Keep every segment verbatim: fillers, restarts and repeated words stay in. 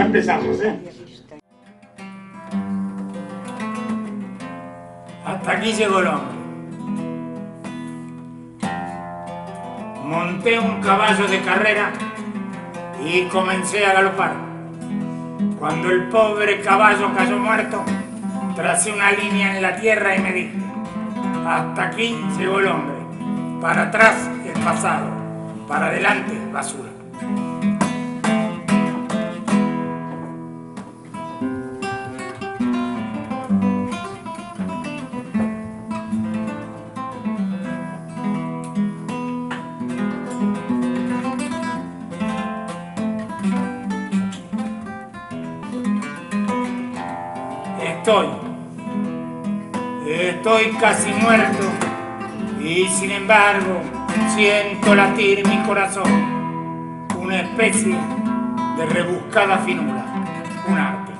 Empezamos, ¿eh? Hasta aquí llegó el hombre. Monté un caballo de carrera y comencé a galopar. Cuando el pobre caballo cayó muerto, tracé una línea en la tierra y me dije: hasta aquí llegó el hombre. Para atrás el pasado, para adelante basura. Estoy, estoy casi muerto y sin embargo siento latir mi corazón, una especie de rebuscada finura, un arte.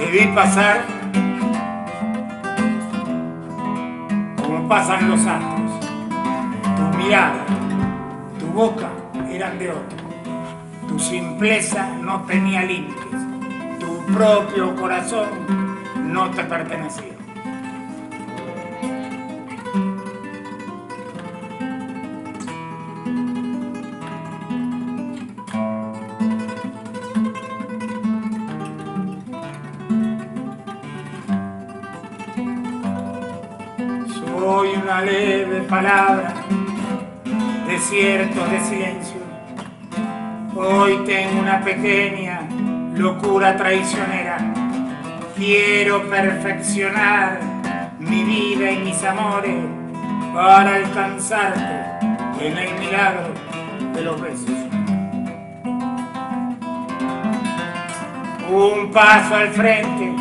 Te vi pasar como pasan los astros, tu mirada, tu boca eran de otro, tu simpleza no tenía límites, tu propio corazón no te pertenecía. Soy una leve palabra, desiertos de silencio. Hoy tengo una pequeña locura traicionera. Quiero perfeccionar mi vida y mis amores para alcanzarte en el milagro de los besos. Un paso al frente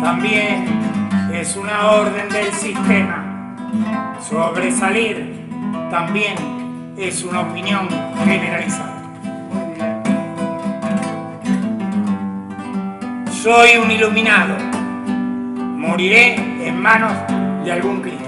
también es una orden del sistema. Sobresalir también es una opinión generalizada. Soy un iluminado. Moriré en manos de algún crítico.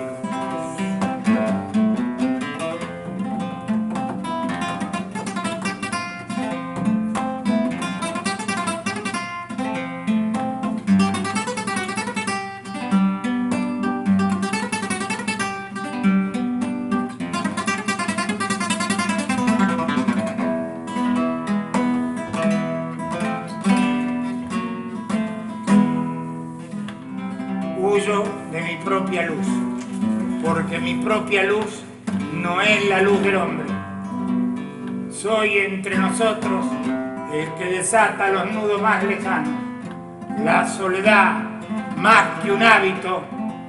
propia luz, porque mi propia luz no es la luz del hombre. Soy entre nosotros el que desata los nudos más lejanos. La soledad, más que un hábito,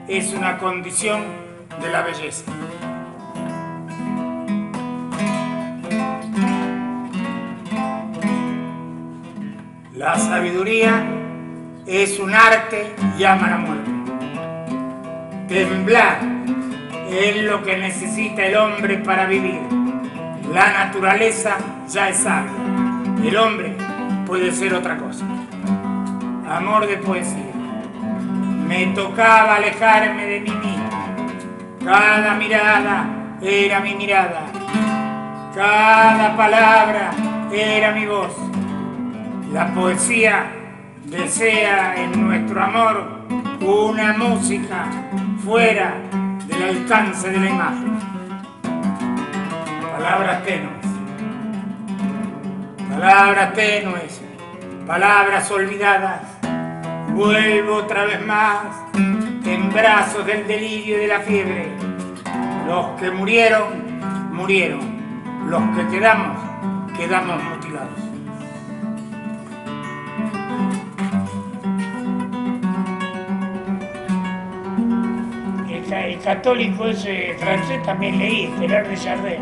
es una condición de la belleza. La sabiduría es un arte y ama la muerte. Temblar es lo que necesita el hombre para vivir. La naturaleza ya es sabia. El hombre puede ser otra cosa. Amor de poesía. Me tocaba alejarme de mí mismo. Cada mirada era mi mirada. Cada palabra era mi voz. La poesía desea en nuestro amor una música fuera del alcance de la imagen. Palabras tenues, palabras tenues, palabras olvidadas. Vuelvo otra vez más en brazos del delirio y de la fiebre. Los que murieron, murieron. Los que quedamos, quedamos mutilados. El católico ese francés también leí, Gerard de Chardin.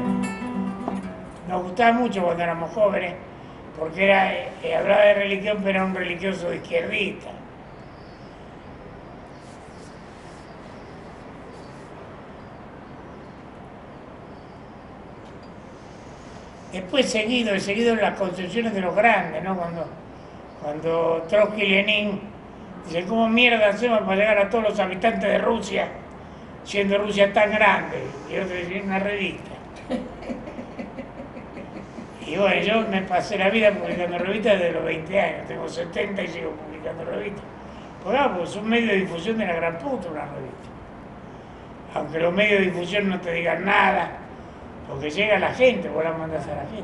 Nos gustaba mucho cuando éramos jóvenes, porque era, eh, hablaba de religión, pero era un religioso izquierdista. Después seguido, he seguido las concepciones de los grandes, ¿no? Cuando, cuando Trotsky y Lenin dicen, ¿cómo mierda hacemos para llegar a todos los habitantes de Rusia? Siendo Rusia tan grande, y otro decía una revista. Y bueno, yo me pasé la vida publicando revistas desde los veinte años, tengo setenta y sigo publicando revistas. Pues ah, pues un medio de difusión de la gran puta una revista. Aunque los medios de difusión no te digan nada, porque llega la gente, vos la mandás a la gente.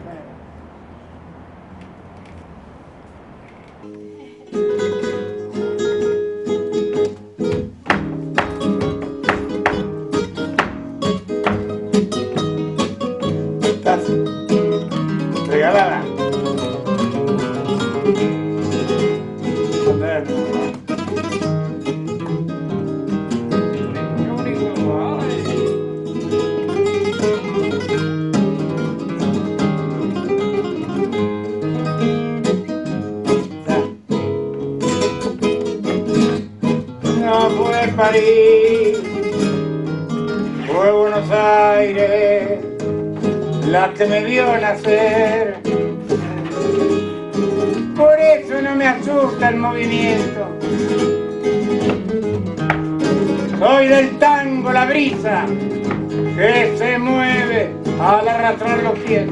Me vio nacer, por eso no me asusta el movimiento. Soy del tango, la brisa que se mueve al arrastrar los pies,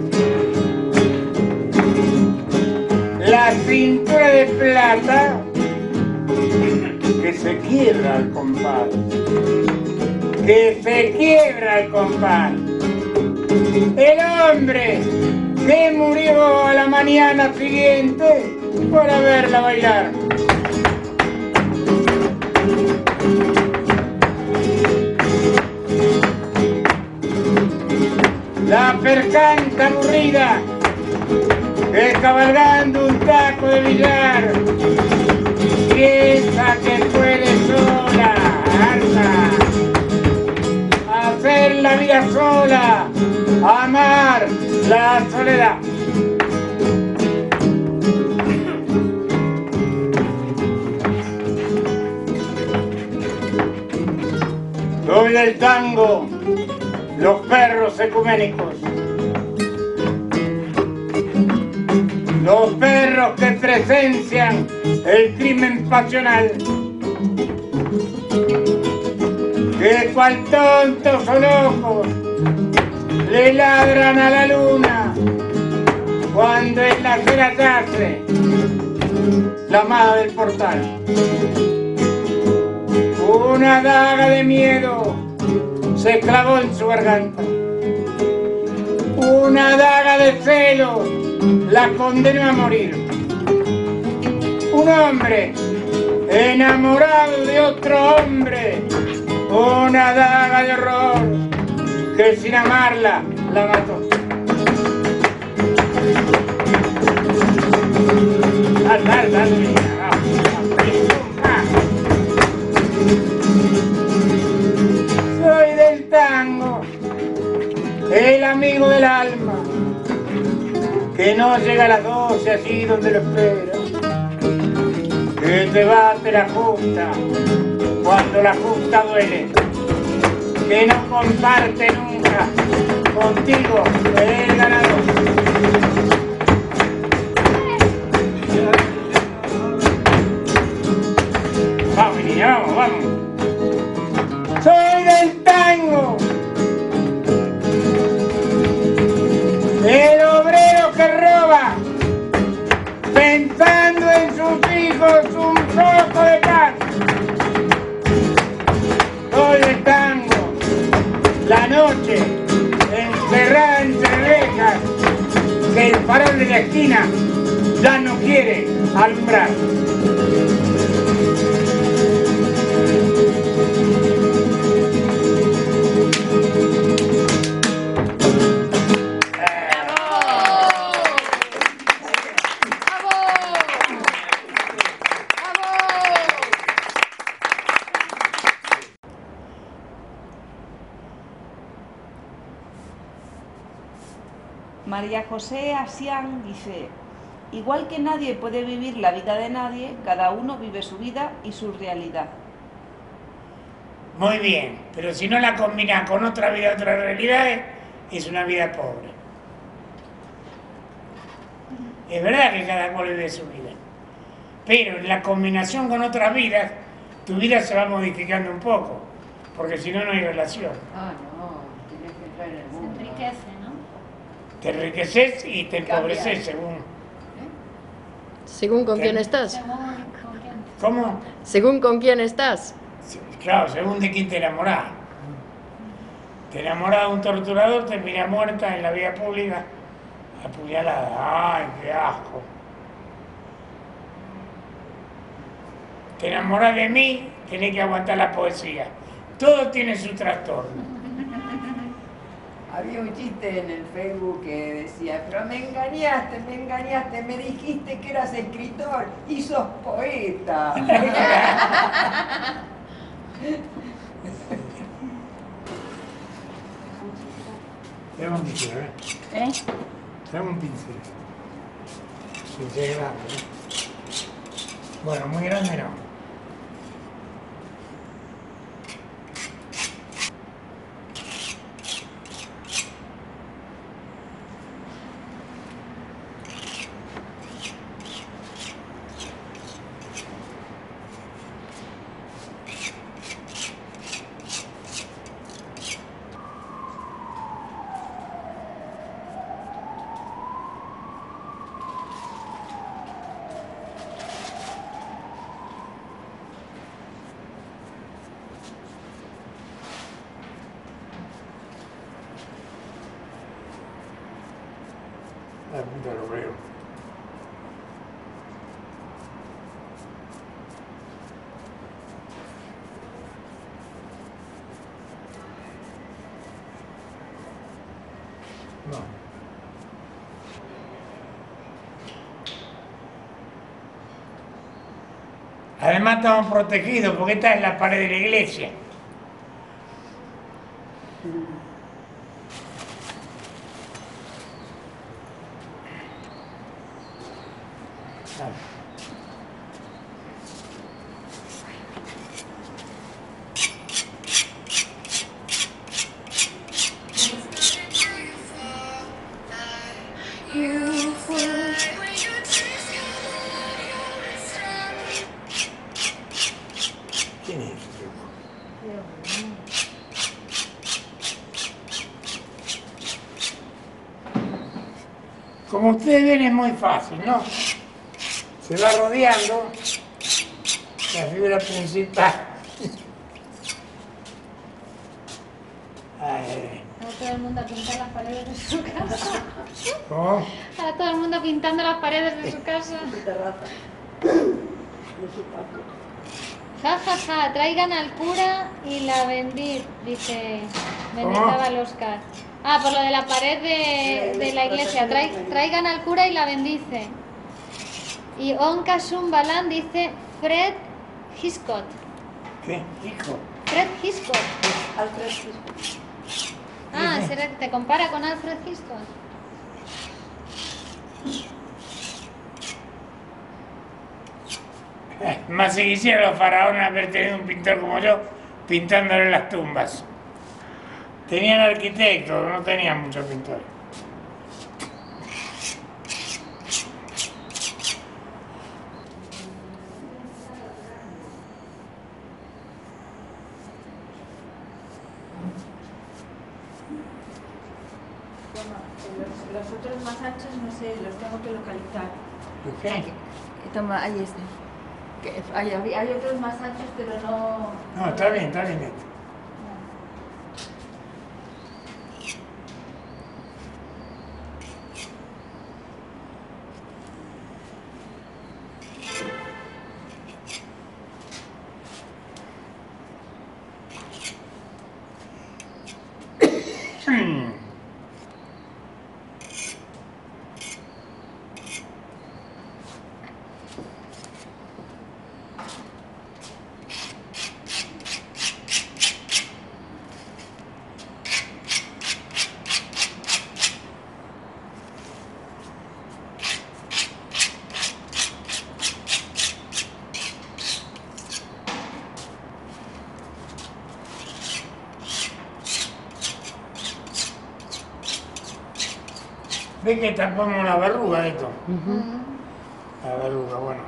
la cintura de plata que se quiebra al compás, que se quiebra al compás. El hombre se murió a la mañana siguiente para verla bailar. La percanta aburrida es cabalgando un taco de billar. Piensa que puede sola, anda, hacer la vida sola. Amar la soledad. Soy del tango, los perros ecuménicos. Los perros que presencian el crimen pasional. Que cual tontos o locos le ladran a la luna cuando en la cera yace la amada del portal. Una daga de miedo se clavó en su garganta. Una daga de celos la condenó a morir. Un hombre enamorado de otro hombre una daga de horror que sin amarla la mató. Soy del tango, el amigo del alma, que no llega a las doce así donde lo espera, que te bate la justa cuando la justa duele, que no comparte nunca contigo el ganador. Vamos, niña, vamos, vamos. Soy del tango, el obrero que roba, pensando en sus hijos un trozo de pan. Soy del tango, la noche, encerrada entre rejas, que el farol de la esquina ya no quiere alumbrar. María José Asián dice: igual que nadie puede vivir la vida de nadie, cada uno vive su vida y su realidad. Muy bien, pero si no la combina con otra vida, otras realidades, es una vida pobre. Es verdad que cada cual vive su vida, pero en la combinación con otras vidas, tu vida se va modificando un poco, porque si no, no hay relación. Ah, no, tienes que entrar en el mundo. Se enriquece, ¿no? Te enriqueces y te empobreces según... Según con ¿Qué? quién estás. Según con quién. ¿Cómo? Según con quién estás. Sí, claro, según de quién te enamorás. Te enamorás de un torturador, te mira muerta en la vía pública, apuñalada. ¡Ay, qué asco! Te enamorás de mí, tenés que aguantar la poesía. Todo tiene su trastorno. Había un chiste en el Facebook que decía: pero me engañaste, me engañaste, me dijiste que eras escritor y sos poeta. Dame un pincel, ¿eh? ¿Eh? Dame un pincel. Pincel grande, ¿eh? Bueno, muy grande no. Además estamos protegidos porque esta es la pared de la iglesia. Como ustedes ven, es muy fácil, ¿no? Se va rodeando la fibra principal. Está todo el mundo pintando las paredes de su casa. ¿Cómo? Está todo el mundo pintando las paredes de su casa. Ja, ja, ja, traigan al cura y la bendid, dice Mendizábal Oscar. Ah, por lo de la pared de, de la iglesia. Tra, traigan al cura y la bendice. Y Onka Sumbalan dice Fred Hitchcock. ¿Qué? Hitchcock. Fred Hitchcock. Alfred Hitchcock. Ah, ¿te compara con Alfred Hitchcock? Más si quisieran los faraones haber tenido un pintor como yo pintándole las tumbas. Tenían arquitectos, no tenían muchos pintores. Bueno, los otros más anchos, no sé, los tengo que localizar. Okay. Toma, ahí está. Hay, hay otros más anchos, pero no... No, está bien, está bien esto. Ve que tapamos una verruga de esto. Uh-huh. La verruga, bueno.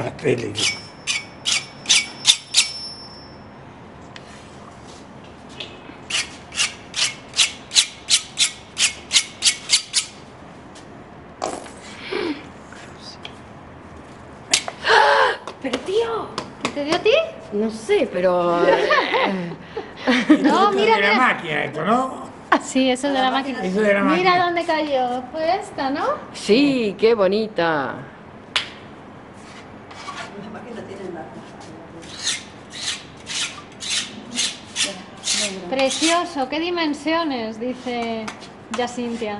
Pasteles. Pero tío, ¿qué te dio a ti? No sé, pero... no, mira, de la máquina esto, ¿no? Sí, eso es de la máquina. Eso de la máquina. Mira dónde cayó. Fue esta, ¿no? Sí, qué bonita. Precioso, qué dimensiones, dice Jacintia.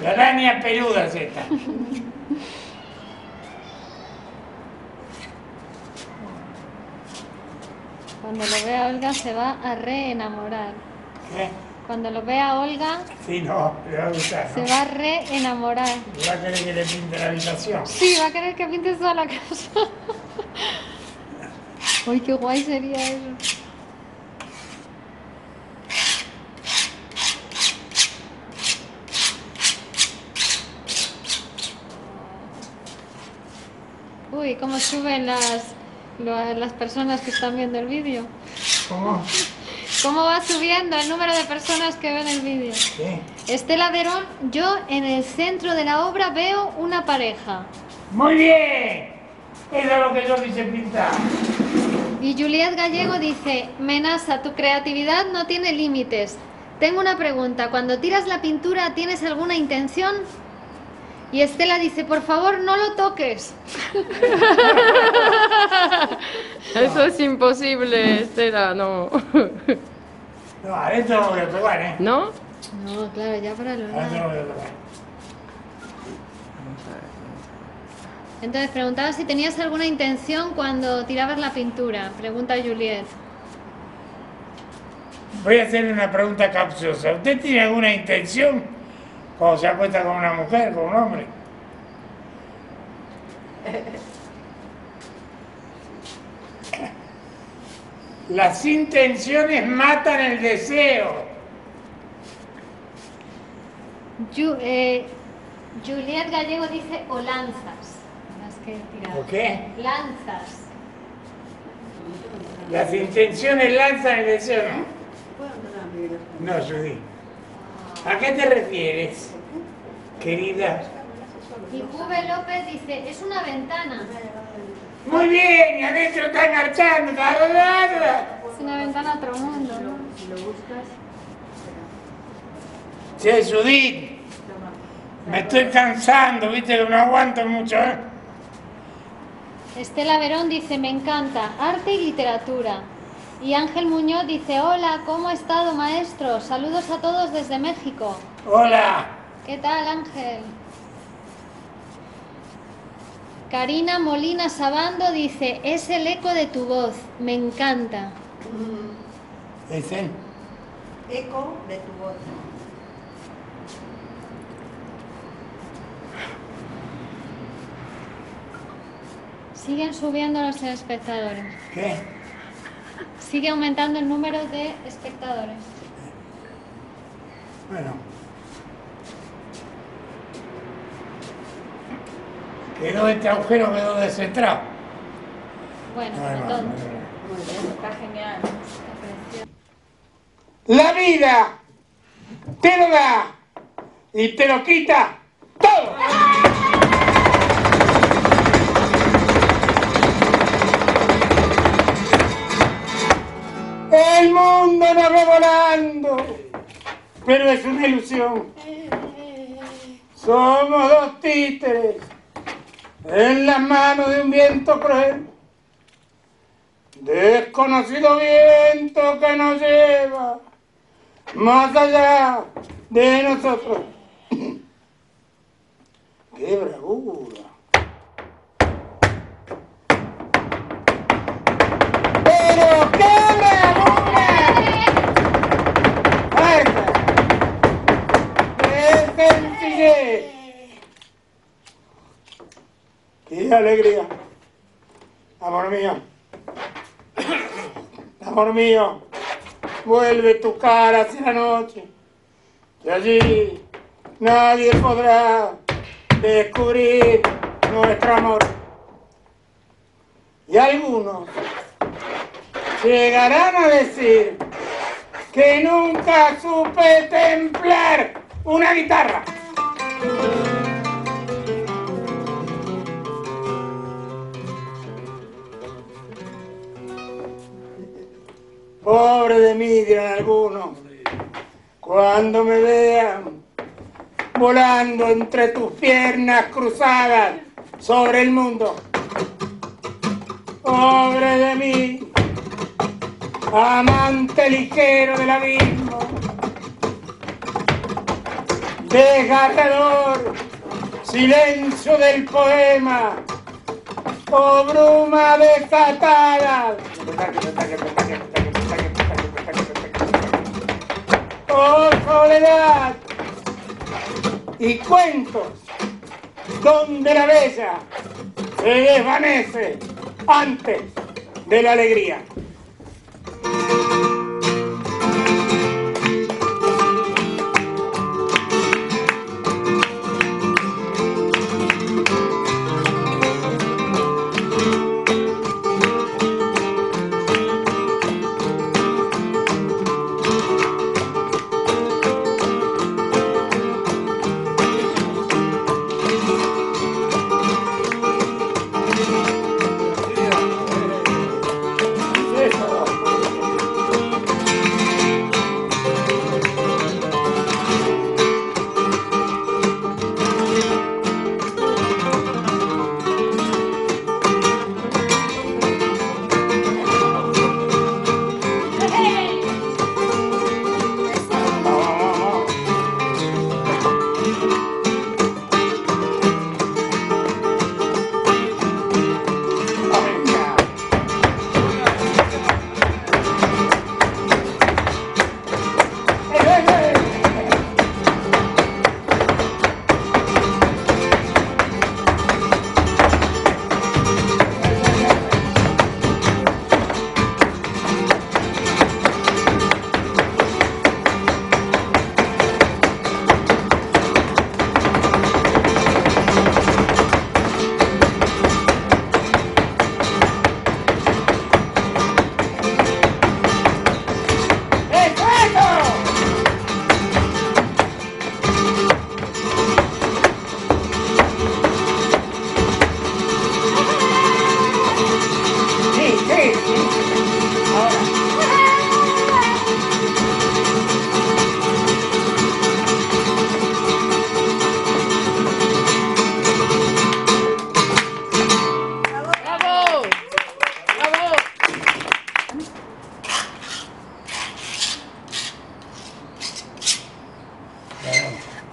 La araña peluda es esta. Cuando lo vea Olga se va a reenamorar. ¿Qué? Cuando lo vea Olga, sí, no, le va a gustar, ¿no? Se va a reenamorar. Va a querer que le pinte la habitación. Sí, va a querer que pinte toda la casa. Uy, qué guay sería eso. Uy, cómo suben las, las personas que están viendo el vídeo. ¿Cómo? ¿Cómo va subiendo el número de personas que ven el vídeo? Sí. Estela Derón, yo en el centro de la obra veo una pareja. ¡Muy bien! Era lo que yo quise pintar. Y Juliet Gallego dice, Menassa, tu creatividad no tiene límites. Tengo una pregunta, cuando tiras la pintura, ¿tienes alguna intención? Y Estela dice, por favor, no lo toques. Eso es imposible, Estela, no. No, a esto no lo voy a tocar, ¿eh? ¿No? No, claro, ya para lo... A esto no lo voy a tocar. Entonces, preguntaba si tenías alguna intención cuando tirabas la pintura. Pregunta Juliet. Voy a hacerle una pregunta capciosa. ¿Usted tiene alguna intención cuando se acuesta con una mujer, con un hombre? Las intenciones matan el deseo. Ju- eh, Juliet Gallego dice, o lanzas. ¿Por qué? Lanzas. Las intenciones lanzan el deseo, ¿no? No, Judy. ¿A qué te refieres, querida? Y Juve López dice, es una ventana. Muy bien, y adentro está enganchando. Es una ventana a otro mundo, ¿no? Si lo buscas. Che, Judy, me estoy cansando, viste que no aguanto mucho, ¿eh? Estela Verón dice, me encanta, arte y literatura. Y Ángel Muñoz dice, hola, ¿cómo ha estado, maestro? Saludos a todos desde México. Hola. ¿Qué tal, Ángel? Karina Molina Sabando dice, es el eco de tu voz, me encanta. Es el eco de tu voz. Siguen subiendo los espectadores. ¿Qué? Sigue aumentando el número de espectadores. Bueno. Quedó este agujero, quedó descentrado. Bueno, bueno entonces. Muy bien, está genial. La vida te lo da y te lo quita todo. El mundo nos va volando, pero es una ilusión. Somos dos títeres en las manos de un viento cruel, desconocido viento que nos lleva más allá de nosotros. ¡Qué bravura! ¡Pero qué! ¡Qué alegría! Amor mío, amor mío, vuelve tu cara hacia la noche, y allí nadie podrá descubrir nuestro amor. Y algunos llegarán a decir que nunca supe templar una guitarra. Pobre de mí, dirán algunos, cuando me vean volando entre tus piernas cruzadas sobre el mundo. Pobre de mí, amante ligero del abismo, desgarrador silencio del poema, o bruma desatada. Oh, soledad y cuentos donde la bella se desvanece antes de la alegría.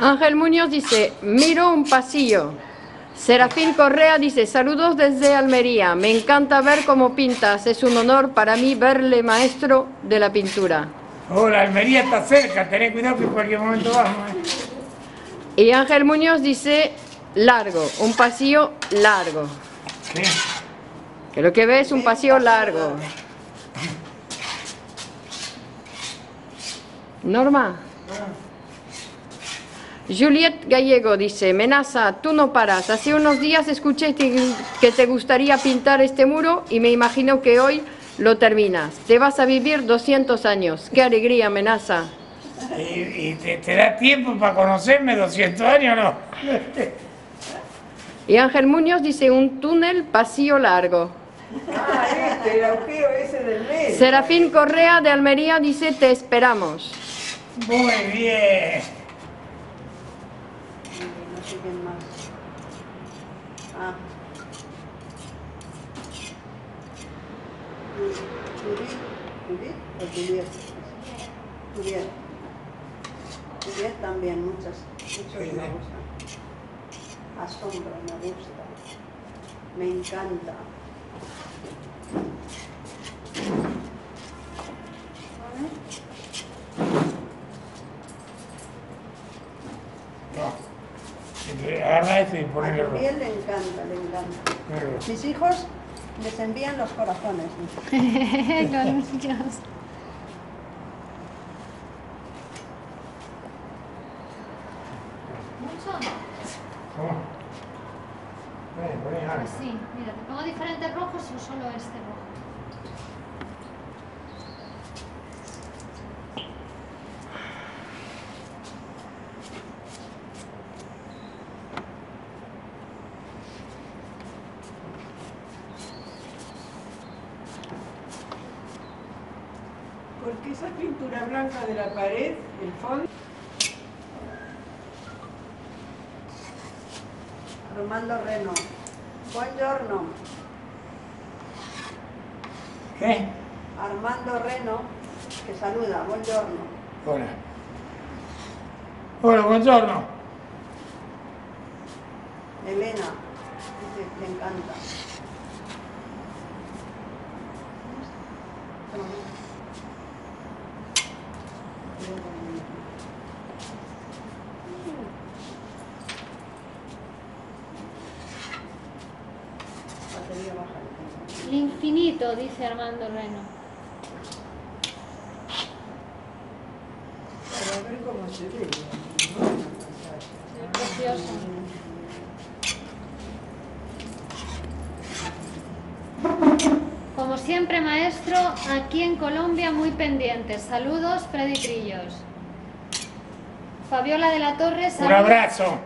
Ángel Muñoz dice, miro un pasillo. Serafín Correa dice, saludos desde Almería. Me encanta ver cómo pintas. Es un honor para mí verle maestro de la pintura. Hola, Almería está cerca. Tened cuidado que en cualquier momento vamos. ¿eh? Y Ángel Muñoz dice, largo, un pasillo largo. ¿Qué? Que lo que ve es un pasillo largo. Norma. Juliet Gallego dice, Menassa, tú no paras. Hace unos días escuché que te gustaría pintar este muro y me imagino que hoy lo terminas. Te vas a vivir doscientos años. ¡Qué alegría, Menassa! ¿Y, y te, te da tiempo para conocerme doscientos años no? Y Ángel Muñoz dice, un túnel pasillo largo. Ah, este, el agujero ese del medio. Serafín Correa de Almería dice, te esperamos. Muy bien. También muchas, muchas me gustan. Asombra, me gusta. Me encanta. Agarra este y ponelo. A mi piel le encanta, le encanta. Mis hijos les envían los corazones. Los niños. Sí, mira, te pongo diferentes rojos o solo este rojo. Porque esa pintura blanca de la pared, el fondo. Romando Reno. Buongiorno. ¿Qué? Armando Reno, que saluda. Buongiorno. Hola. Hola, buongiorno. Elena, te, te encanta. Dice Armando Reno. Para ver cómo se ve. Es precioso. Como siempre, maestro, aquí en Colombia muy pendientes. Saludos, Freddy Trillos. Fabiola de la Torre, saludos. Un abrazo.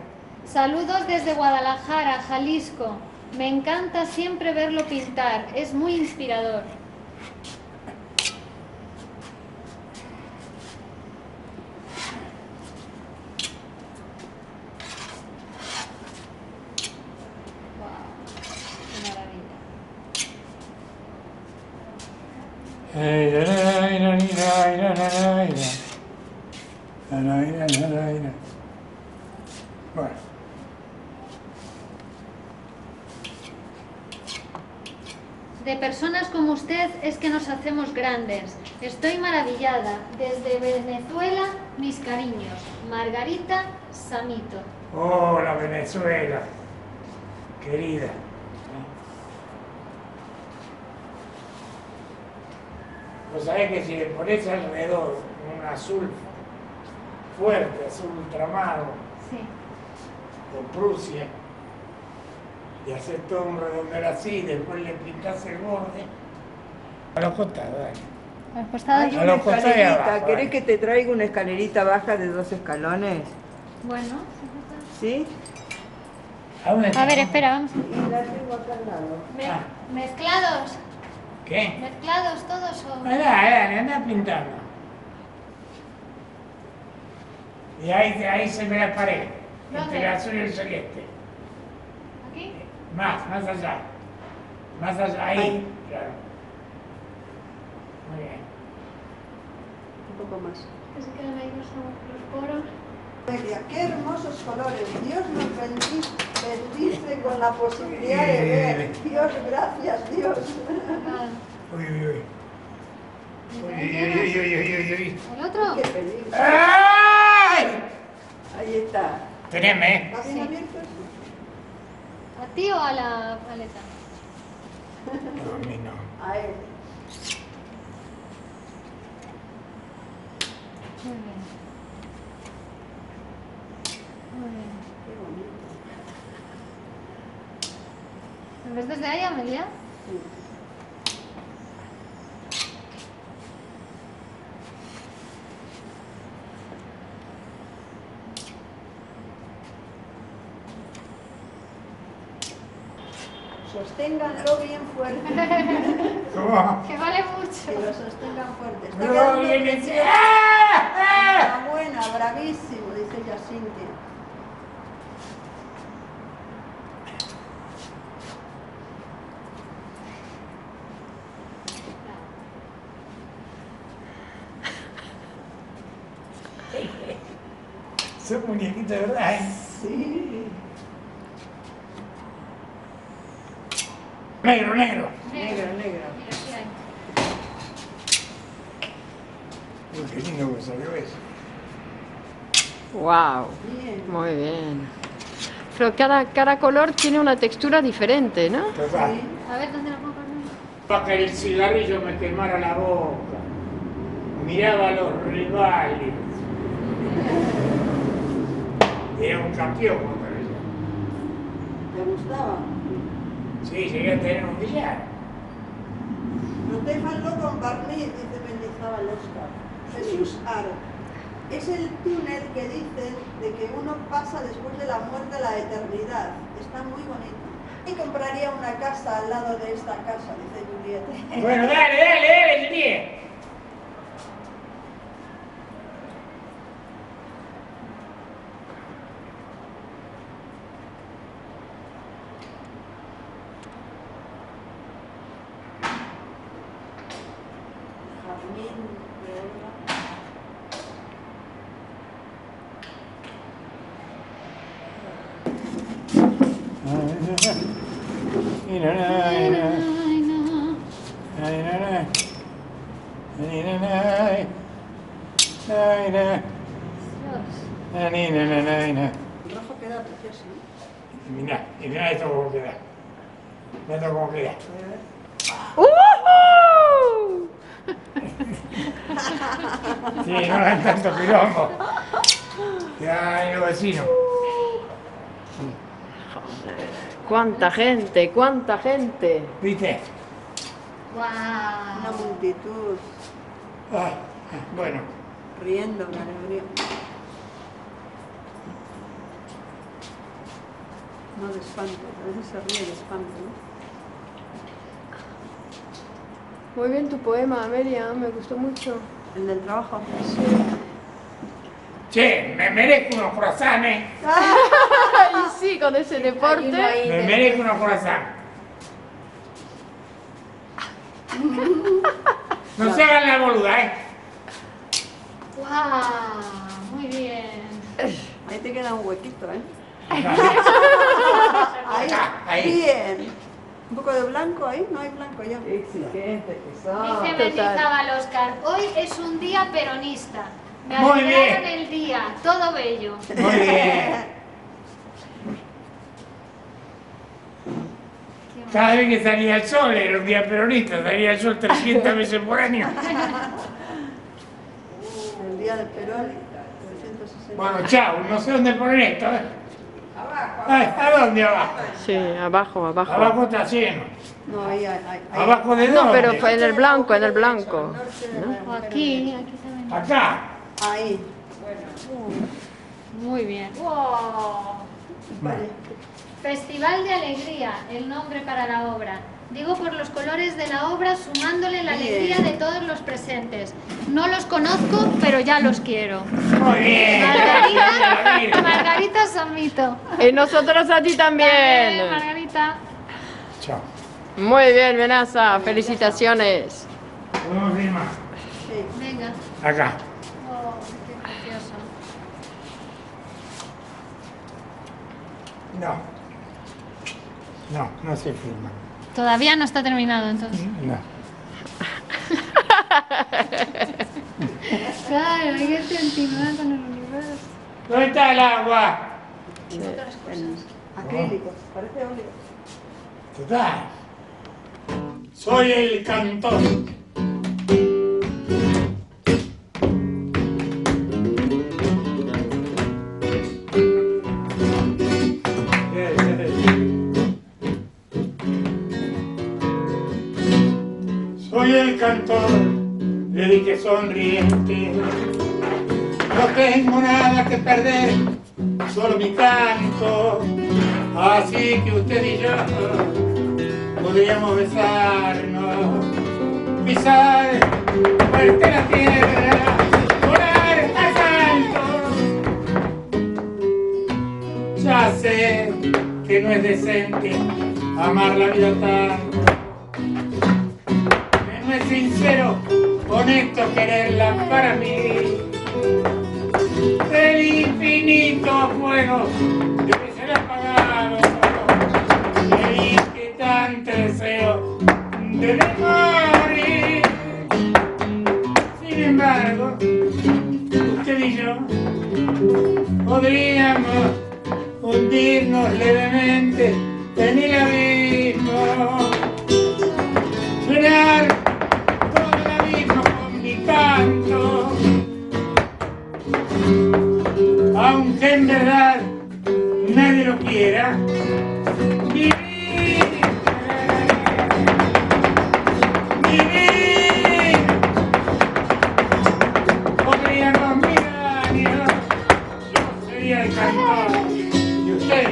Saludos desde Guadalajara, Jalisco. Me encanta siempre verlo pintar, es muy inspirador. Wow, qué maravilla. Bueno. De personas como usted es que nos hacemos grandes. Estoy maravillada. Desde Venezuela, mis cariños. Margarita Samito. Hola, Venezuela, querida. Pues sabés que si le pones alrededor un azul fuerte, azul ultramado, sí, de Prusia, y haces todo un redondel así, después le pintas el borde. A los costados, dale. A los costados. A los costados. ¿Querés que te traiga una escalerita baja de dos escalones? Bueno. ¿Sí? A, a ver, espera, vamos. Y la tengo acá al lado. Me ah. ¿Mezclados? ¿Qué? ¿Mezclados todos o...? Dale, dale, anda pintando. Y ahí, ahí se ve la pared. Entre el azul y el celeste. Más, más allá. Más allá, ahí. ahí. Claro. Muy bien. Un poco más. Que se quedan ahí los, los poros. Gloria, qué hermosos colores. Dios nos bendice, bendice con la posibilidad de ver. Dios, gracias, Dios. Uy, uy, uy. Uy, uy, uy, uy, uy. ¿El otro? Qué feliz. ¡Ay! Ahí está. Teneme. ¿Vas a abrir? ¿A ti o a la paleta? No, a mí no. A él. Muy bien. Muy bien. Qué bonito. ¿Me ves desde ahí, Amelia? Sí. Sosténganlo bien fuerte. Que vale mucho. Que lo sostengan fuerte. Está quedando bien. Enhorabuena, bravísimo, dice Jacinti. Son muñequitos, ¿verdad? Sí. Negro, negro. Negro, negro. Uy, qué lindo que salió eso. Wow. Bien. Muy bien. Pero cada, cada color tiene una textura diferente, ¿no? Sí. A ver, ¿dónde la pongo? Para que el cigarrillo me quemara la boca. Miraba a los rivales. Era un campeón, me parece. ¿Te gustaba? Sí, llegué a tener un billar. No te faltó con barniz, dice Miguel Oscar. Jesús Aro. Es el túnel que dicen de que uno pasa después de la muerte a la eternidad. Está muy bonito. Y compraría una casa al lado de esta casa, dice Julieta. Bueno, dale, dale, dale, Julieta. ¡Cuánta gente! ¡Cuánta gente! ¿Viste? ¡Guau! Una multitud. Ah, bueno. Riendo, una alegría. No de espanto, a veces se ríe de espanto, ¿no? Muy bien tu poema, Amelia, me gustó mucho. ¿El del trabajo? Sí. Che, me merezco unos croissants. Y sí, con ese deporte. Me merezco unos croissants. No se hagan la boluda, ¿eh? ¡Wow! Muy bien. Ahí te queda un huequito, ¿eh? Ahí, ahí. Bien. Un poco de blanco ahí, no hay blanco ya. Qué exigente que son. Dice Mendizábal Oscar, hoy es un día peronista. Me alegraron el día, todo bello. Muy bien. Cada vez que salía el sol, era un día peronista, salía el sol trescientas veces por año. El día del Perón, trescientos sesenta. Bueno, chao, no sé dónde poner esto, ¿eh? Abajo, abajo. ¿A dónde abajo? Sí, abajo, abajo. Abajo está lleno. No, ahí, ahí, ahí. ¿Abajo de dónde? No, pero en el blanco, en el blanco. ¿No? Aquí, aquí también. Acá. Ahí. Bueno. Muy bien. Wow. Vale. Festival de Alegría, el nombre para la obra. Digo por los colores de la obra, sumándole la alegría de todos los presentes. No los conozco, pero ya los quiero. Muy bien. Margarita, Margarita Samito. Y nosotros a ti también. Dale, Margarita. Chao. Muy bien, Menassa, felicitaciones. Vamos a ir más. Sí. Venga. Acá. Oh, qué precioso. No. No, no se firma. ¿Todavía no está terminado, entonces? No. Claro, hay que continuar con el universo. ¿Dónde está el agua? Y otras cosas. Acrílicos, parece óleo. Total. Soy el cantor. Que sonriente, no tengo nada que perder, solo mi canto, así que usted y yo podríamos besarnos, pisar fuerte la tierra, volar asaltos. Ya sé que no es decente amar la vida tanto, no es sincero, honesto quererla para mí, del infinito fuego de que será apagado el inquietante deseo de morir. Sin embargo, usted y yo podríamos hundirnos levemente en el abismo, llenar tanto, aunque en verdad nadie lo quiera, vivir, vivir, podríamos mirarnos, yo sería el cantor y usted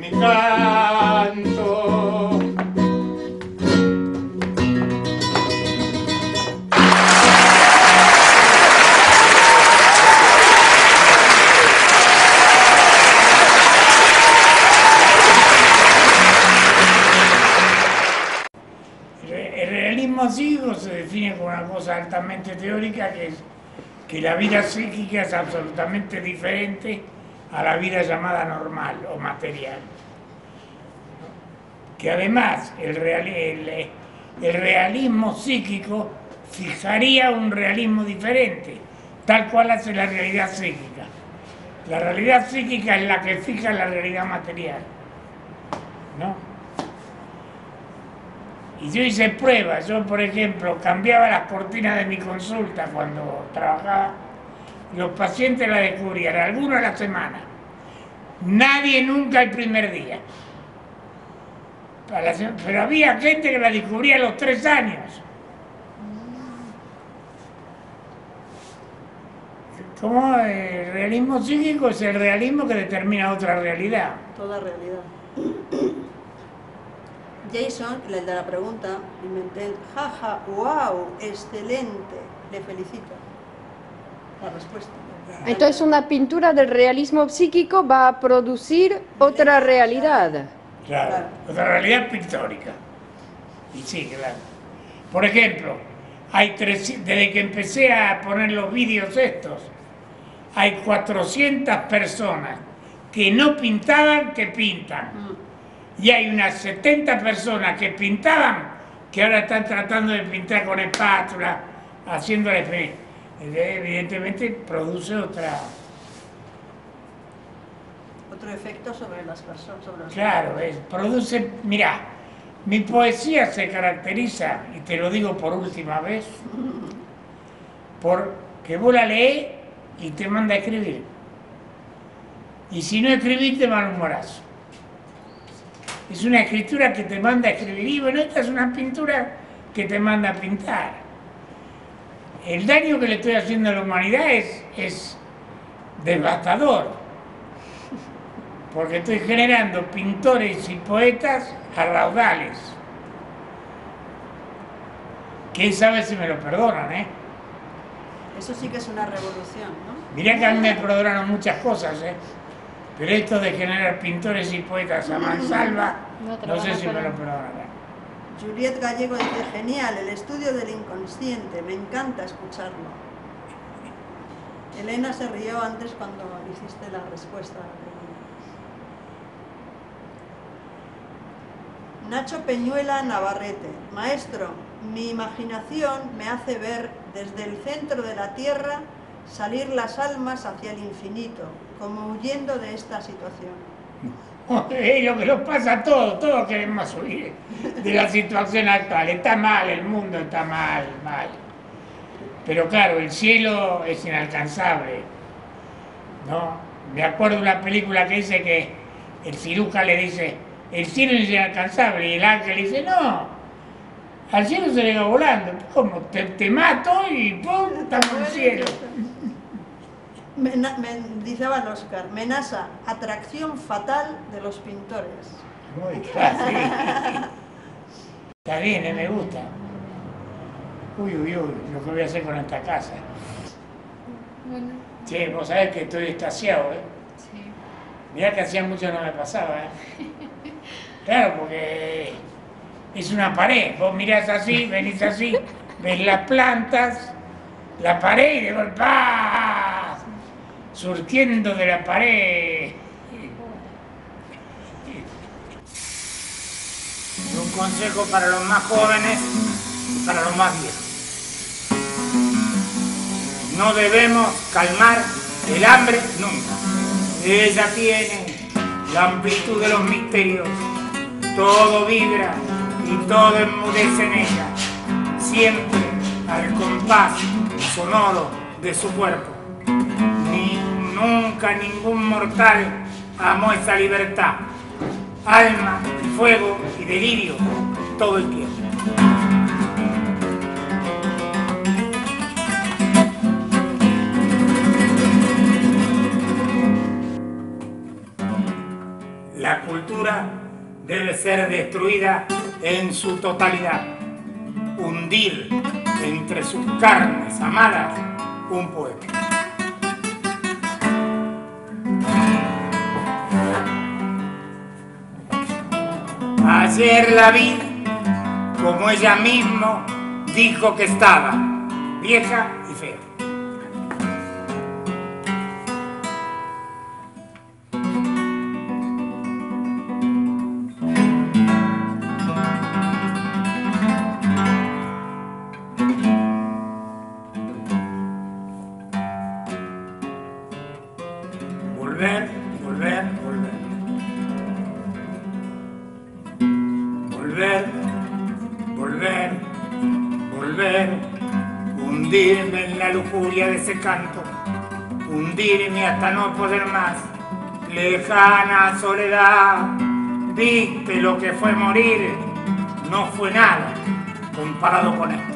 mi canto. Se define como una cosa altamente teórica, que es que la vida psíquica es absolutamente diferente a la vida llamada normal o material. Que además el, real, el, el realismo psíquico fijaría un realismo diferente, tal cual hace la realidad psíquica. La realidad psíquica es la que fija la realidad material, ¿no? Y yo hice pruebas, yo por ejemplo cambiaba las cortinas de mi consulta cuando trabajaba, los pacientes las descubrían, algunos a la semana, nadie nunca el primer día, pero había gente que la descubría a los tres años. Como el realismo psíquico es el realismo que determina otra realidad. Toda realidad. Jason, el de la pregunta, inventé, jaja, wow, excelente, le felicito. La respuesta. Entonces una pintura del realismo psíquico va a producir otra realidad. Claro, claro, otra realidad pictórica. Y sí, claro. Por ejemplo, hay tres, desde que empecé a poner los vídeos estos, hay cuatrocientas personas que no pintaban que pintan. Mm. Y hay unas setenta personas que pintaban, que ahora están tratando de pintar con espátula, haciéndole fe. Evidentemente produce otra... Otro efecto sobre las personas. Sobre los claro, es, produce... Mirá, mi poesía se caracteriza, y te lo digo por última vez, por que vos la lees y te manda a escribir. Y si no escribís, te malhumorás. Es una escritura que te manda a escribir, y bueno, esta es una pintura que te manda a pintar. El daño que le estoy haciendo a la humanidad es, es devastador, porque estoy generando pintores y poetas a raudales. Quién sabe si me lo perdonan, ¿eh? Eso sí que es una revolución, ¿no? Mirá que a mí me perdonaron muchas cosas, ¿eh? Pero esto de generar pintores y poetas a mansalva, no, no sé si me lo perdonarán. Juliet Gallego dice, genial, el estudio del inconsciente, me encanta escucharlo. Elena se rió antes cuando hiciste la respuesta. Nacho Peñuela Navarrete. Maestro, mi imaginación me hace ver desde el centro de la tierra salir las almas hacia el infinito, como huyendo de esta situación. Es lo que nos pasa a todos, todos queremos huir de la situación actual. Está mal, el mundo está mal, mal. Pero claro, el cielo es inalcanzable, ¿no? Me acuerdo de una película que dice que el cirujano le dice, el cielo es inalcanzable, y el ángel le dice, no, al cielo se le va volando, como te, te mato y pum, estás en el cielo. Me, me dice Oscar Menassa, atracción fatal de los pintores. Muy fácil. Está bien, ¿eh? Me gusta. Uy, uy, uy, lo que voy a hacer con esta casa. Bueno. Sí, vos sabés que estoy estaciado, ¿eh? Sí. Mirá que hacía mucho no me pasaba, ¿eh? Claro, porque es una pared. Vos mirás así, venís así, ves las plantas, la pared y de golpe, ¡ah! Surgiendo de la pared. Un consejo para los más jóvenes y para los más viejos. No debemos calmar el hambre nunca. Ella tiene la amplitud de los misterios. Todo vibra y todo enmudece en ella. Siempre al compás sonoro de su cuerpo. Nunca ningún mortal amó esa libertad, alma, fuego y delirio todo el tiempo. La cultura debe ser destruida en su totalidad, hundir entre sus carnes amadas un pueblo. Ayer la vi, como ella mismo dijo que estaba, vieja y fea. Volver, volver, volver. Volver, volver, volver, hundirme en la lujuria de ese canto, hundirme hasta no poder más, lejana soledad, viste lo que fue morir, no fue nada comparado con esto.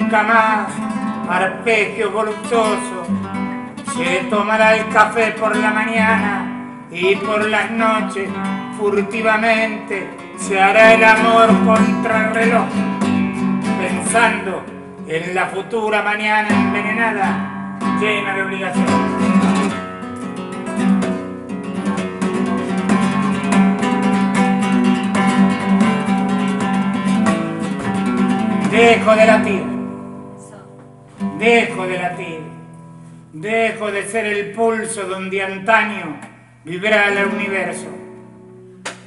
Nunca más, arpegio voluptuoso, se tomará el café por la mañana y por las noches, furtivamente, se hará el amor contra el reloj, pensando en la futura mañana envenenada, llena de obligaciones. Dejo de latir. Dejo de latir, dejo de ser el pulso donde antaño vibraba el universo.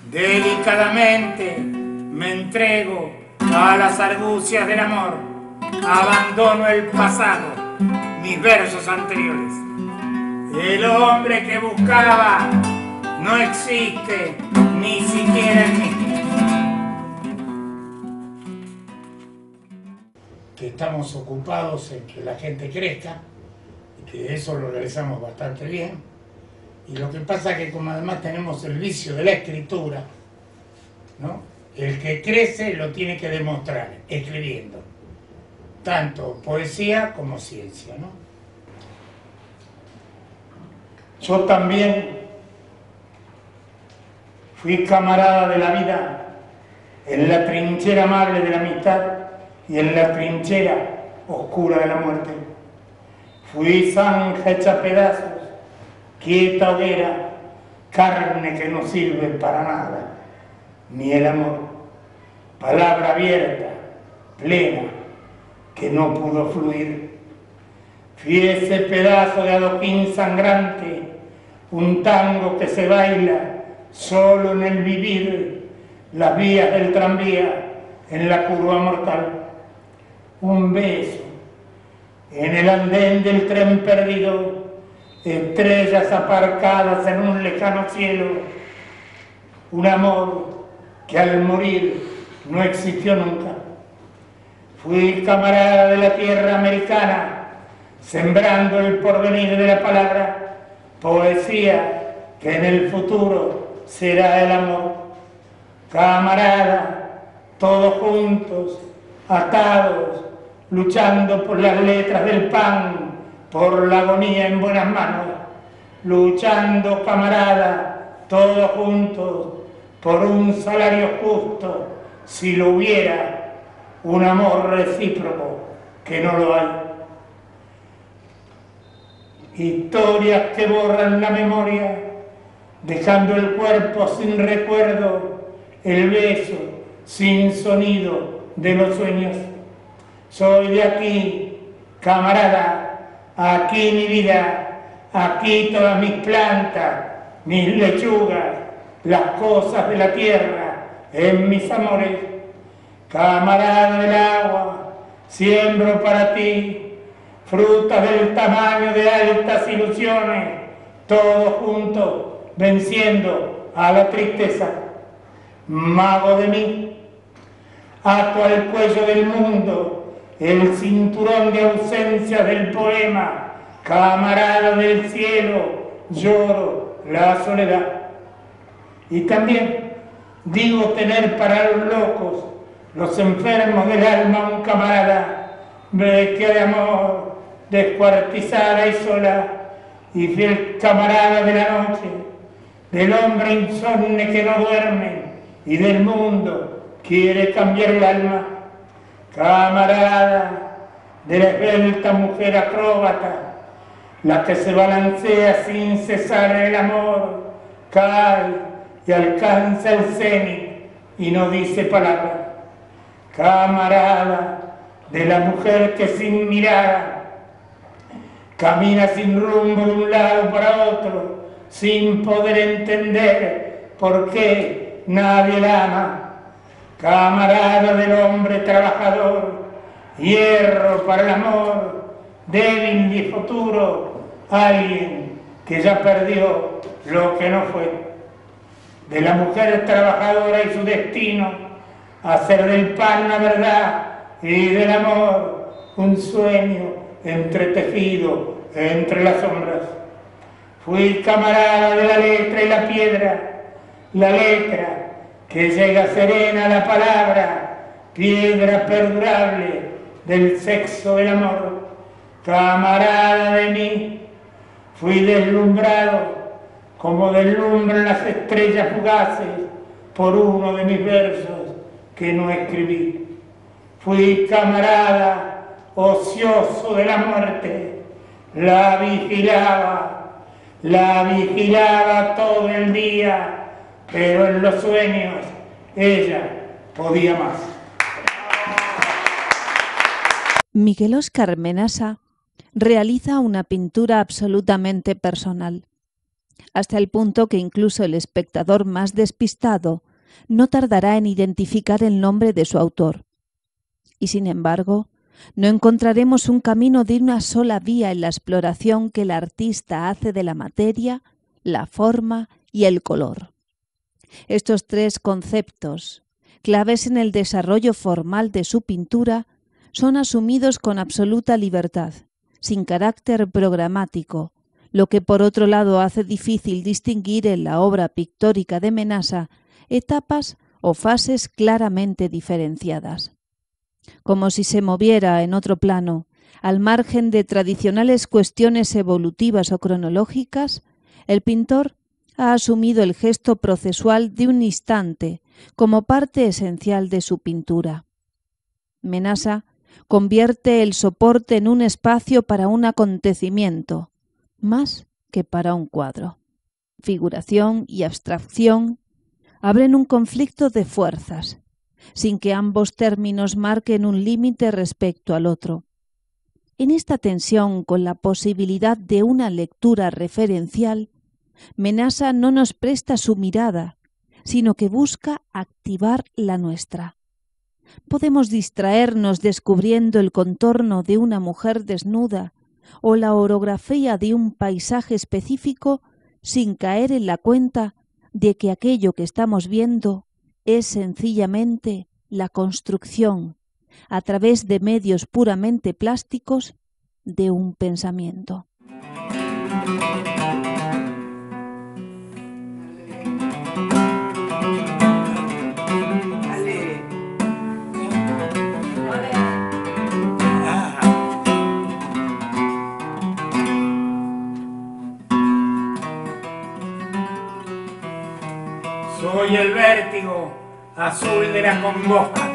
Delicadamente me entrego a las argucias del amor, abandono el pasado, mis versos anteriores. El hombre que buscaba no existe, ni siquiera en mí. Que estamos ocupados en que la gente crezca, que eso lo realizamos bastante bien, y lo que pasa es que como además tenemos el vicio de la escritura, ¿no? El que crece lo tiene que demostrar escribiendo, tanto poesía como ciencia, ¿no? Yo también fui camarada de la vida en la trinchera amable de la amistad y en la trinchera oscura de la muerte. Fui zanja hecha pedazos, quieta hoguera, carne que no sirve para nada, ni el amor, palabra abierta, plena, que no pudo fluir. Fui ese pedazo de adoquín sangrante, un tango que se baila solo en el vivir, las vías del tranvía en la curva mortal. Un beso en el andén del tren perdido, estrellas aparcadas en un lejano cielo, un amor que al morir no existió nunca. Fui camarada de la tierra americana, sembrando el porvenir de la palabra, poesía que en el futuro será el amor. Camarada, todos juntos, atados, luchando por las letras del pan, por la agonía en buenas manos, luchando, camarada, todos juntos, por un salario justo, si lo hubiera, un amor recíproco, que no lo hay. Historias que borran la memoria, dejando el cuerpo sin recuerdo, el beso sin sonido de los sueños. Soy de aquí, camarada, aquí mi vida, aquí todas mis plantas, mis lechugas, las cosas de la tierra, en mis amores. Camarada del agua, siembro para ti, frutas del tamaño de altas ilusiones, todos juntos venciendo a la tristeza. Mago de mí, ato al cuello del mundo el cinturón de ausencia del poema, camarada del cielo, lloro la soledad. Y también digo tener para los locos, los enfermos del alma, un camarada, bestia de amor, descuartizada y sola, y fiel camarada de la noche, del hombre insomne que no duerme, y del mundo quiere cambiar el alma. Camarada de la esbelta mujer acróbata, la que se balancea sin cesar el amor, cae y alcanza el cenit y no dice palabra. Camarada de la mujer que sin mirada camina sin rumbo de un lado para otro, sin poder entender por qué nadie la ama. Camarada del hombre trabajador, hierro para el amor, débil y futuro, alguien que ya perdió lo que no fue. De la mujer trabajadora y su destino, hacer del pan la verdad y del amor un sueño entretejido entre las sombras. Fui camarada de la letra y la piedra, la letra que llega serena la palabra, piedra perdurable del sexo del amor. Camarada de mí, fui deslumbrado como deslumbran las estrellas fugaces por uno de mis versos que no escribí. Fui camarada ocioso de la muerte, la vigilaba, la vigilaba todo el día, pero en los sueños ella podía más. Miguel Oscar Menassa realiza una pintura absolutamente personal, hasta el punto que incluso el espectador más despistado no tardará en identificar el nombre de su autor. Y sin embargo, no encontraremos un camino de una sola vía en la exploración que el artista hace de la materia, la forma y el color. Estos tres conceptos, claves en el desarrollo formal de su pintura, son asumidos con absoluta libertad, sin carácter programático, lo que por otro lado hace difícil distinguir en la obra pictórica de Menassa etapas o fases claramente diferenciadas. Como si se moviera en otro plano, al margen de tradicionales cuestiones evolutivas o cronológicas, el pintor ha asumido el gesto procesual de un instante como parte esencial de su pintura. Menassa convierte el soporte en un espacio para un acontecimiento, más que para un cuadro. figuración y abstracción abren un conflicto de fuerzas, sin que ambos términos marquen un límite respecto al otro. En esta tensión, con la posibilidad de una lectura referencial, Menassa no nos presta su mirada, sino que busca activar la nuestra. Podemos distraernos descubriendo el contorno de una mujer desnuda o la orografía de un paisaje específico sin caer en la cuenta de que aquello que estamos viendo es sencillamente la construcción, a través de medios puramente plásticos, de un pensamiento. Soy el vértigo azul de la congoja,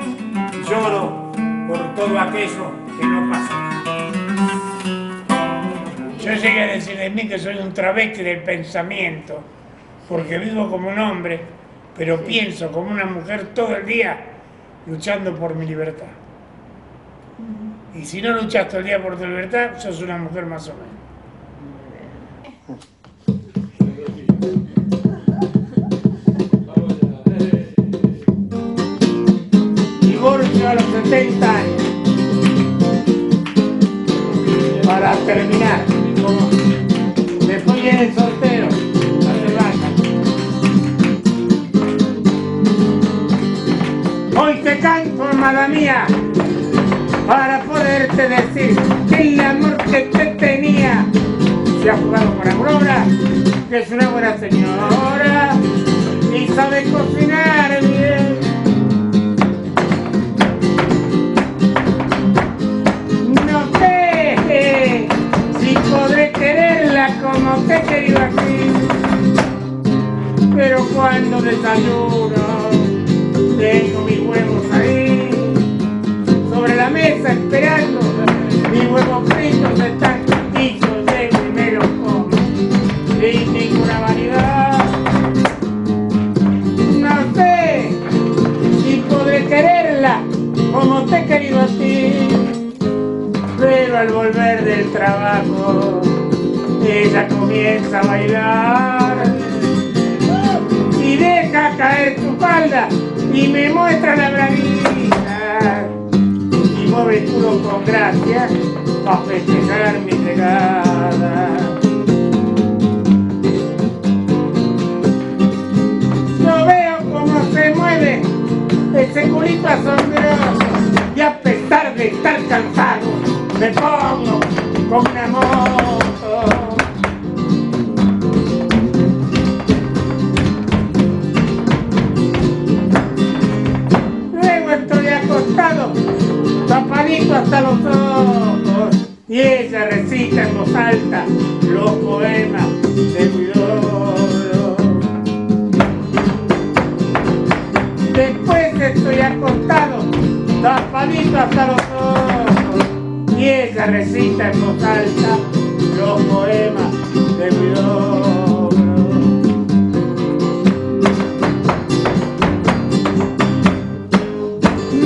lloro por todo aquello que no pasó. Yo llegué a decir de mí que soy un travesti del pensamiento, porque vivo como un hombre, pero pienso como una mujer todo el día luchando por mi libertad. Y si no luchas todo el día por tu libertad, sos una mujer más o menos. A los setenta años, para terminar, me fui en el soltero, la rebaja. Hoy te canto, amada mía, para poderte decir que el amor que te tenía se ha jugado con Aurora, que es una buena señora y sabe cocinar bien. Podré quererla como te he querido aquí, pero cuando desayuno tengo mis huevos ahí sobre la mesa esperando. Mis huevos fritos están fritos, llego y me los como sin ninguna vanidad. No sé si podré quererla como te he querido a ti, pero al volver del trabajo ella comienza a bailar y deja caer tu falda y me muestra la braguita y mueve el culo con gracia para festejar mi llegada. Yo veo cómo se mueve ese culito asombroso y a pesar de estar cansado me pongo con una moto. Luego estoy acostado, tapadito hasta los ojos, y ella recita en voz alta los poemas de Huidobro. Después estoy acostado, tapadito hasta los ojos, y ella recita en voz alta los poemas de Huidobro.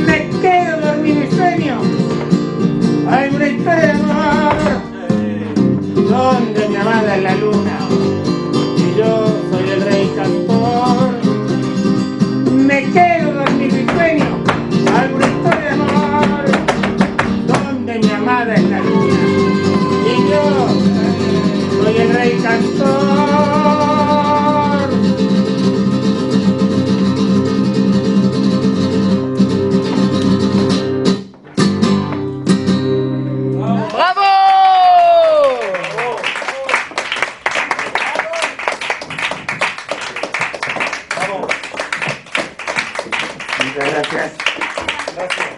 Me quedo dormido y sueño alguna historia de amor, donde mi amada es la luna y yo soy el rey cantor. Me quedo dormido y sueño alguna historia de amor, en la luna, y yo soy el rey cantor. ¡Bravo! ¡Bravo! ¡Bravo! Muchas gracias. Gracias.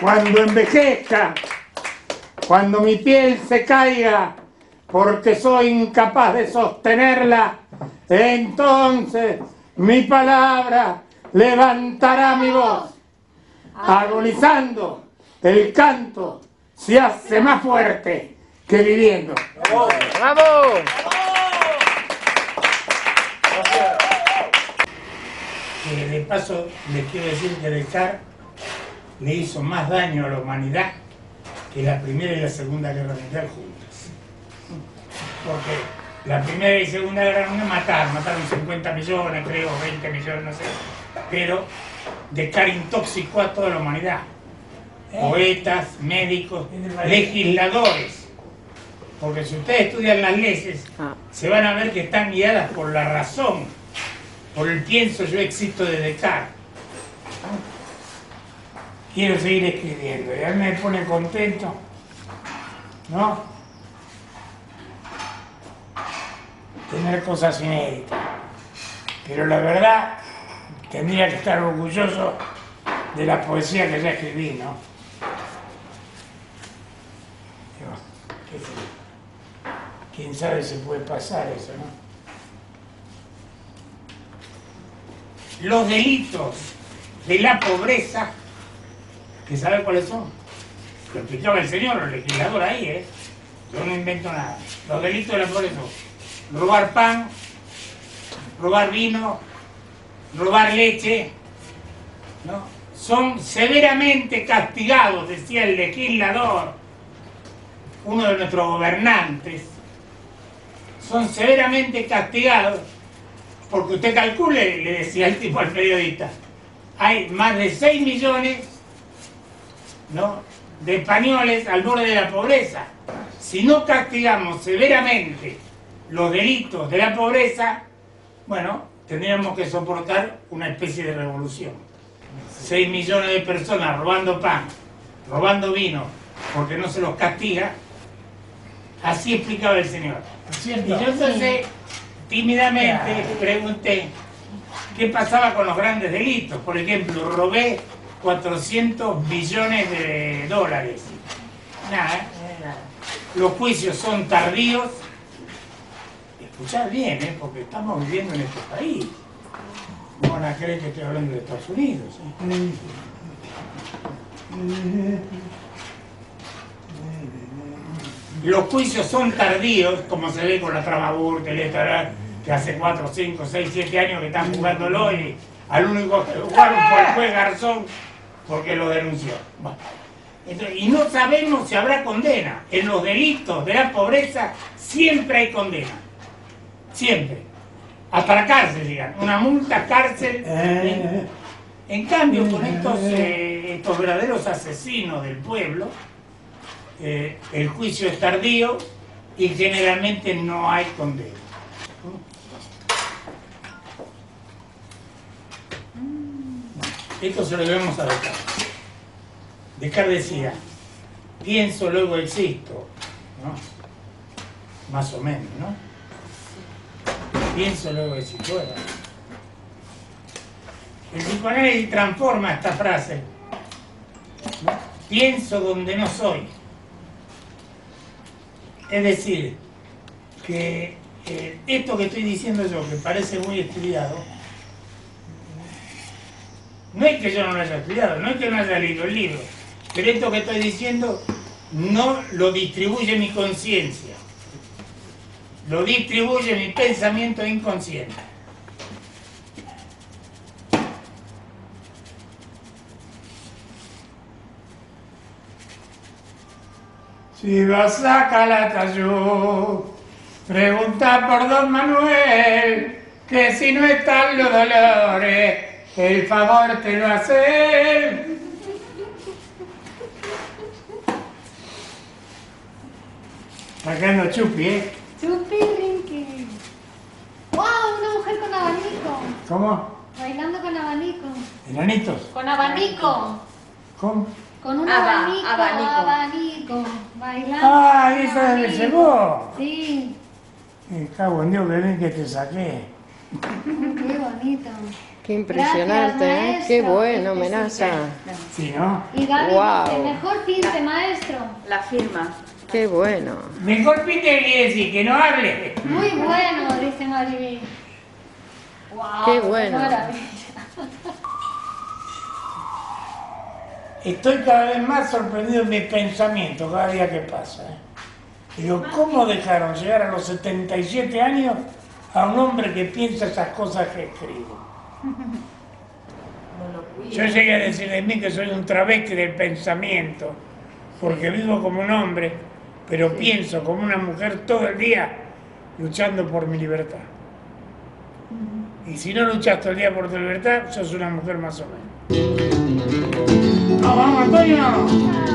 Cuando envejezca, cuando mi piel se caiga, porque soy incapaz de sostenerla, entonces mi palabra levantará mi voz, agonizando el canto se hace más fuerte que viviendo. ¡Bravo! ¡Bravo! Gracias. Que de paso les quiero decir que Descartes le hizo más daño a la humanidad que la Primera y la Segunda Guerra Mundial juntas. Porque la Primera y Segunda Guerra Mundial mataron, mataron cincuenta millones, creo, veinte millones, no sé. Pero Descartes intoxicó a toda la humanidad. Poetas, médicos, legisladores. Porque si ustedes estudian las leyes, se van a ver que están guiadas por la razón, por el pienso yo existo de Descartes. Quiero seguir escribiendo, y a mí me pone contento, ¿no? Tener cosas inéditas. Pero la verdad, tendría que estar orgulloso de la poesía que ya escribí, ¿no? Quién sabe si puede pasar eso, ¿no? Los delitos de la pobreza, ¿que sabe cuáles son? Lo explicaba el señor, el legislador ahí, ¿eh? Yo no invento nada. Los delitos de la pobreza son robar pan, robar vino, robar leche, ¿no? Son severamente castigados, decía el legislador, uno de nuestros gobernantes. Son severamente castigados, porque usted calcule, le decía el tipo al periodista, hay más de seis millones, ¿no?, de españoles al borde de la pobreza. Si no castigamos severamente los delitos de la pobreza, bueno, tendríamos que soportar una especie de revolución. seis millones de personas robando pan, robando vino, porque no se los castiga. Así explicaba el señor. Y yo entonces tímidamente pregunté qué pasaba con los grandes delitos. Por ejemplo, robé cuatrocientos millones de dólares. Nada, ¿eh? Los juicios son tardíos. Escuchad bien, ¿eh? Porque estamos viviendo en este país. No van a creer que estoy hablando de Estados Unidos, ¿eh? Los juicios son tardíos, como se ve con la Trababur, Teletara, que hace cuatro, cinco, seis, siete años que están jugándolo y al único que jugaron fue el juez Garzón porque lo denunció. Bueno, entonces, y no sabemos si habrá condena. En los delitos de la pobreza siempre hay condena. Siempre. Hasta la cárcel, digan. Una multa, cárcel. En, en cambio, con estos, eh, estos verdaderos asesinos del pueblo, Eh, el juicio es tardío y generalmente no hay condena. Esto se lo debemos a Descartes. Descartes decía, pienso, luego existo, ¿no? Más o menos, ¿no? Pienso, luego existo. Bueno. El psicoanálisis transforma esta frase, ¿no? Pienso donde no soy. Es decir, que eh, esto que estoy diciendo yo, que parece muy estudiado, no es que yo no lo haya estudiado, no es que no haya leído el libro, pero esto que estoy diciendo no lo distribuye mi conciencia, lo distribuye mi pensamiento inconsciente. Si vas a Calatayud, pregunta por don Manuel, que si no están los dolores, el favor te lo hace él. Sacando chupi, ¿eh? Chupi, brinqui. ¡Wow! Una mujer con abanico. ¿Cómo? Bailando con abanico. ¿Enanitos? Con abanico. ¿Cómo? Con un Aba, abanico, abanico, abanico, bailando. ¡Ah, esa me llegó! Sí. Me cago en Dios, bebé, que te saqué. Qué bonito. Qué impresionante, gracias, ¿eh? Qué bueno, Menassa. Sí, ¿no? Y Gaby, wow. El mejor pinte, maestro. La firma. Qué bueno. Mejor pinte que decir, que no hable. Muy bueno, dice Maribí. Wow, qué bueno. Estoy cada vez más sorprendido en mis pensamientos cada día que pasa, ¿eh? Digo, ¿cómo dejaron llegar a los setenta y siete años a un hombre que piensa esas cosas que escribo? Yo llegué a decir de mí que soy un travesti del pensamiento, porque vivo como un hombre, pero pienso como una mujer todo el día luchando por mi libertad. Y si no luchas todo el día por tu libertad, sos una mujer más o menos. ¡Nos vamos, Antonio!